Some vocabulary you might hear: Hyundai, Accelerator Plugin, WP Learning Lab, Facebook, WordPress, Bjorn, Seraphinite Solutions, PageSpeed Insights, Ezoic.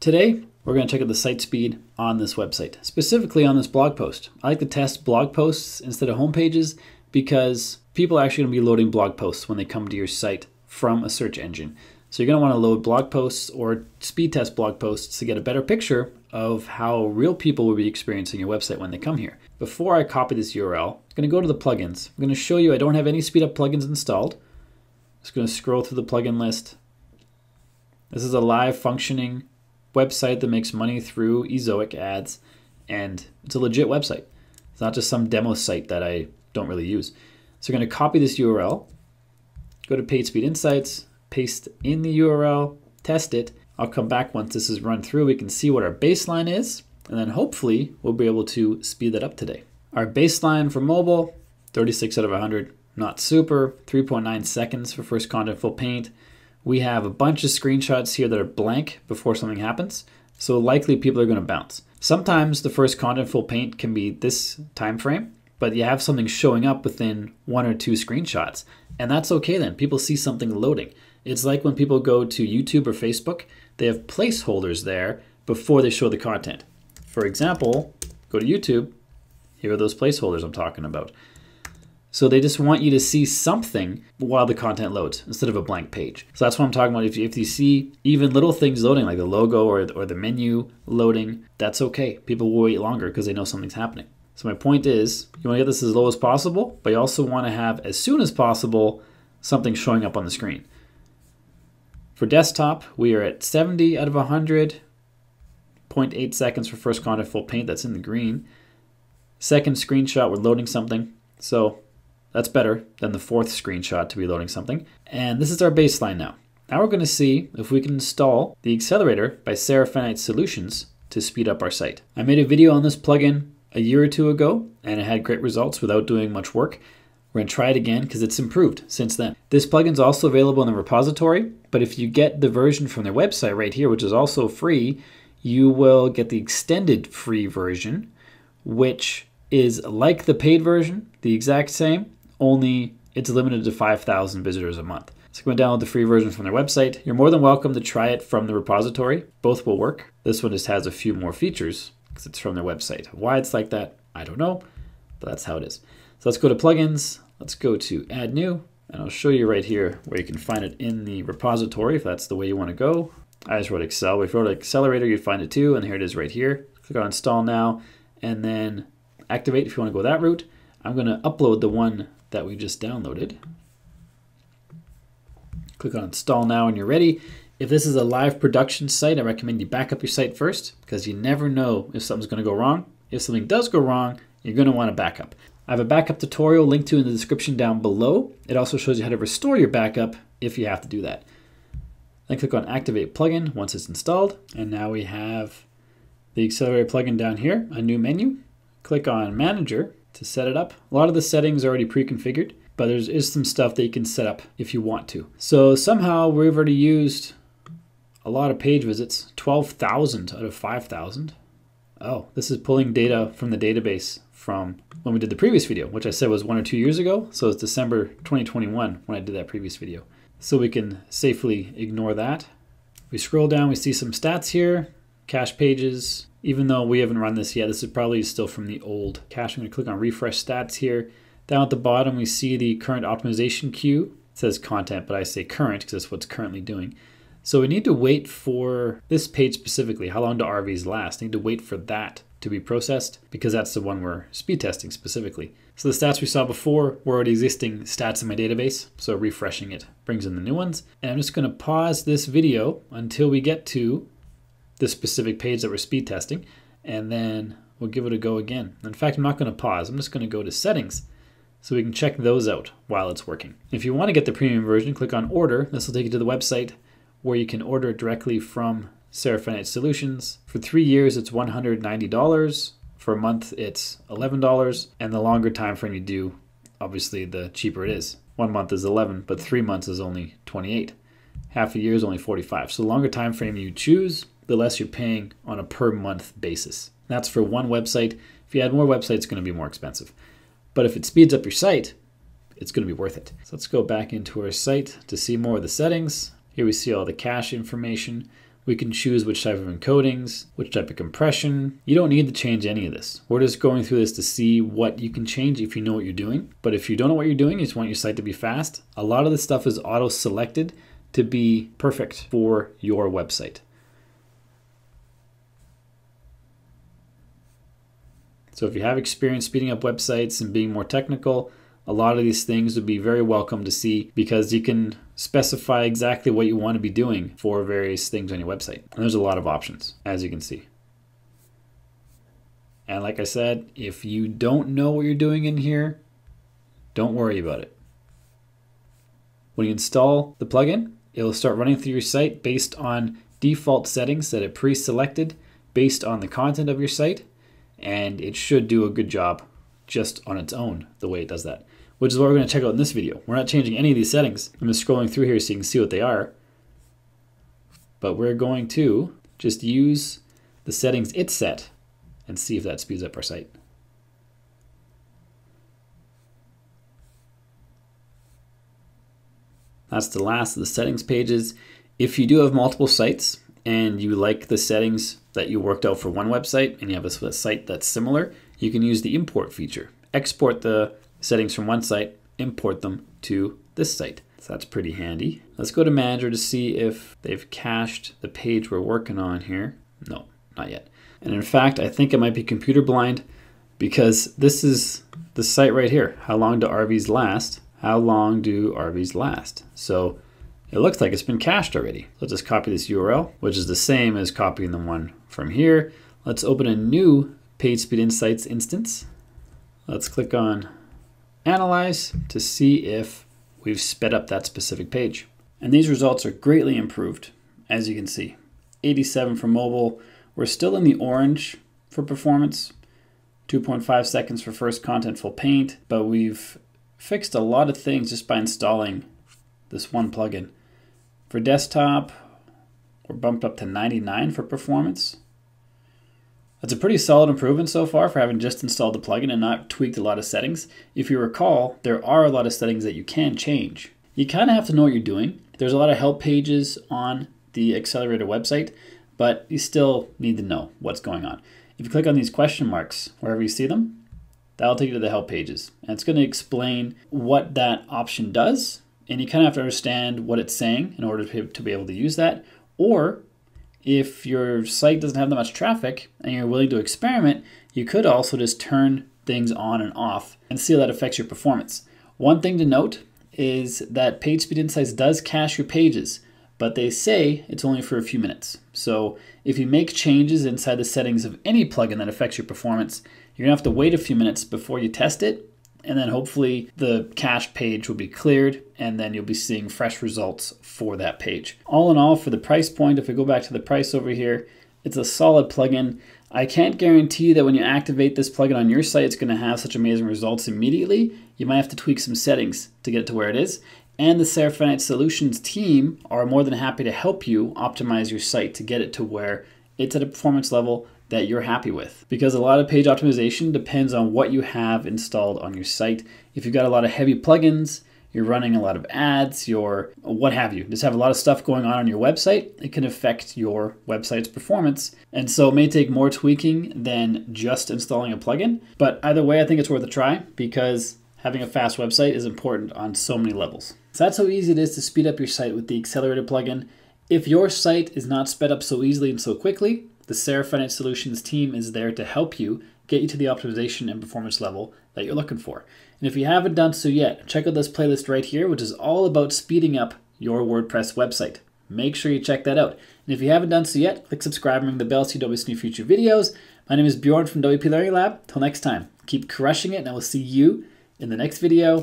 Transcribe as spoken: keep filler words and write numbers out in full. Today, we're going to check out the site speed on this website, specifically on this blog post. I like to test blog posts instead of home pages because people are actually going to be loading blog posts when they come to your site from a search engine. So you're going to want to load blog posts or speed test blog posts to get a better picture of how real people will be experiencing your website when they come here. Before I copy this U R L, I'm going to go to the plugins. I'm going to show you I don't have any speed up plugins installed. I'm just going to scroll through the plugin list. This is a live functioning website that makes money through Ezoic ads, and it's a legit website. It's not just some demo site that I don't really use. So I'm going to copy this U R L, go to PageSpeed Insights, paste in the U R L, test it. I'll come back once this is run through. We can see what our baseline is, and then hopefully we'll be able to speed that up today. Our baseline for mobile, thirty-six out of one hundred, not super, three point nine seconds for first contentful paint. We have a bunch of screenshots here that are blank before something happens, so likely people are going to bounce. Sometimes the first contentful paint can be this time frame, but you have something showing up within one or two screenshots, and that's okay then. People see something loading. It's like when people go to YouTube or Facebook, they have placeholders there before they show the content. For example, go to YouTube, here are those placeholders I'm talking about. So they just want you to see something while the content loads instead of a blank page. So that's what I'm talking about. If you, if you see even little things loading, like the logo or, or the menu loading, that's okay. People will wait longer because they know something's happening. So my point is, you want to get this as low as possible, but you also want to have, as soon as possible, something showing up on the screen. For desktop, we are at seventy out of one hundred, zero point eight seconds for first contentful paint. That's in the green. Second screenshot, we're loading something. So that's better than the fourth screenshot to be loading something. And this is our baseline now. Now we're going to see if we can install the Accelerator by Seraphinite Solutions to speed up our site. I made a video on this plugin a year or two ago, and it had great results without doing much work. We're going to try it again because it's improved since then. This plugin is also available in the repository, but if you get the version from their website right here, which is also free, you will get the extended free version, which is like the paid version, the exact same, only it's limited to five thousand visitors a month. So go and download the free version from their website. You're more than welcome to try it from the repository. Both will work. This one just has a few more features because it's from their website. Why it's like that, I don't know, but that's how it is. So let's go to plugins. Let's go to add new, and I'll show you right here where you can find it in the repository if that's the way you want to go. I just wrote Excel. If you wrote Accelerator, you'd find it too, and here it is right here. Click on install now, and then activate if you want to go that route. I'm going to upload the one that we just downloaded. Click on install now and you're ready. If this is a live production site, I recommend you back up your site first because you never know if something's going to go wrong. If something does go wrong, you're going to want to back up. I have a backup tutorial linked to in the description down below. It also shows you how to restore your backup if you have to do that. Then click on activate plugin once it's installed. And now we have the Accelerator plugin down here, a new menu. Click on manager to set it up. A lot of the settings are already pre-configured, but there is some stuff that you can set up if you want to. So somehow we've already used a lot of page visits, twelve thousand out of five thousand. Oh, this is pulling data from the database from when we did the previous video, which I said was one or two years ago. So it's December twenty twenty-one when I did that previous video. So we can safely ignore that. We scroll down, we see some stats here, cache pages. Even though we haven't run this yet, this is probably still from the old cache. I'm going to click on refresh stats here. Down at the bottom, we see the current optimization queue. It says content, but I say current because that's what's currently doing. So we need to wait for this page specifically. How long do R Vs last? We need to wait for that to be processed because that's the one we're speed testing specifically. So the stats we saw before were already existing stats in my database. So refreshing it brings in the new ones. And I'm just going to pause this video until we get to this specific page that we're speed testing, and then we'll give it a go again. In fact, I'm not going to pause. I'm just going to go to settings so we can check those out while it's working. If you want to get the premium version, click on order. This will take you to the website where you can order it directly from Seraphinite Solutions. For three years, it's one hundred ninety dollars. For a month, it's eleven dollars. And the longer time frame you do, obviously, the cheaper it is. One month is eleven, but three months is only twenty-eight. Half a year is only forty-five. So the longer time frame you choose, the less you're paying on a per month basis. That's for one website. If you add more websites, it's going to be more expensive. But if it speeds up your site, it's going to be worth it. So let's go back into our site to see more of the settings. Here we see all the cache information. We can choose which type of encodings, which type of compression. You don't need to change any of this. We're just going through this to see what you can change if you know what you're doing. But if you don't know what you're doing, you just want your site to be fast, a lot of this stuff is auto-selected to be perfect for your website. So if you have experience speeding up websites and being more technical, a lot of these things would be very welcome to see, because you can specify exactly what you want to be doing for various things on your website. And there's a lot of options, as you can see. And like I said, if you don't know what you're doing in here, don't worry about it. When you install the plugin, it'll start running through your site based on default settings that it pre-selected based on the content of your site. And it should do a good job just on its own, the way it does that, which is what we're going to check out in this video. We're not changing any of these settings. I'm just scrolling through here so you can see what they are. But we're going to just use the settings it set and see if that speeds up our site. That's the last of the settings pages. If you do have multiple sites and you like the settings that you worked out for one website and you have a site that's similar, you can use the import feature. Export the settings from one site, import them to this site. So that's pretty handy. Let's go to Manager to see if they've cached the page we're working on here. No, not yet. And in fact, I think it might be computer blind, because this is the site right here. How long do R Vs last? How long do R Vs last? So it looks like it's been cached already. Let's just copy this U R L, which is the same as copying the one from here. Let's open a new PageSpeed Insights instance. Let's click on Analyze to see if we've sped up that specific page. And these results are greatly improved, as you can see. eighty-seven for mobile. We're still in the orange for performance. two point five seconds for first contentful paint, but we've fixed a lot of things just by installing this one plugin. For desktop, we're bumped up to ninety-nine for performance. That's a pretty solid improvement so far for having just installed the plugin and not tweaked a lot of settings. If you recall, there are a lot of settings that you can change. You kind of have to know what you're doing. There's a lot of help pages on the Accelerator website, but you still need to know what's going on. If you click on these question marks, wherever you see them, that'll take you to the help pages. And it's going to explain what that option does, and you kind of have to understand what it's saying in order to be able to use that. Or if your site doesn't have that much traffic and you're willing to experiment, you could also just turn things on and off and see how that affects your performance. One thing to note is that PageSpeed Insights does cache your pages, but they say it's only for a few minutes. So if you make changes inside the settings of any plugin that affects your performance, you're gonna have to wait a few minutes before you test it, and then hopefully the cached page will be cleared, and then you'll be seeing fresh results for that page. All in all, for the price point, if we go back to the price over here, it's a solid plugin. I can't guarantee that when you activate this plugin on your site, it's gonna have such amazing results immediately. You might have to tweak some settings to get it to where it is. And the Seraphinite Solutions team are more than happy to help you optimize your site to get it to where it's at a performance level that you're happy with. Because a lot of page optimization depends on what you have installed on your site. If you've got a lot of heavy plugins, you're running a lot of ads, you're what have you, just have a lot of stuff going on on your website, it can affect your website's performance. And so it may take more tweaking than just installing a plugin. But either way, I think it's worth a try, because having a fast website is important on so many levels. So that's how easy it is to speed up your site with the Accelerator plugin. If your site is not sped up so easily and so quickly, the Seraphinite Solutions team is there to help you get you to the optimization and performance level that you're looking for. And if you haven't done so yet, check out this playlist right here, which is all about speeding up your WordPress website. Make sure you check that out. And if you haven't done so yet, click subscribe and ring the bell so you don't miss any future videos. My name is Bjorn from W P Learning Lab. Till next time, keep crushing it, and I will see you in the next video.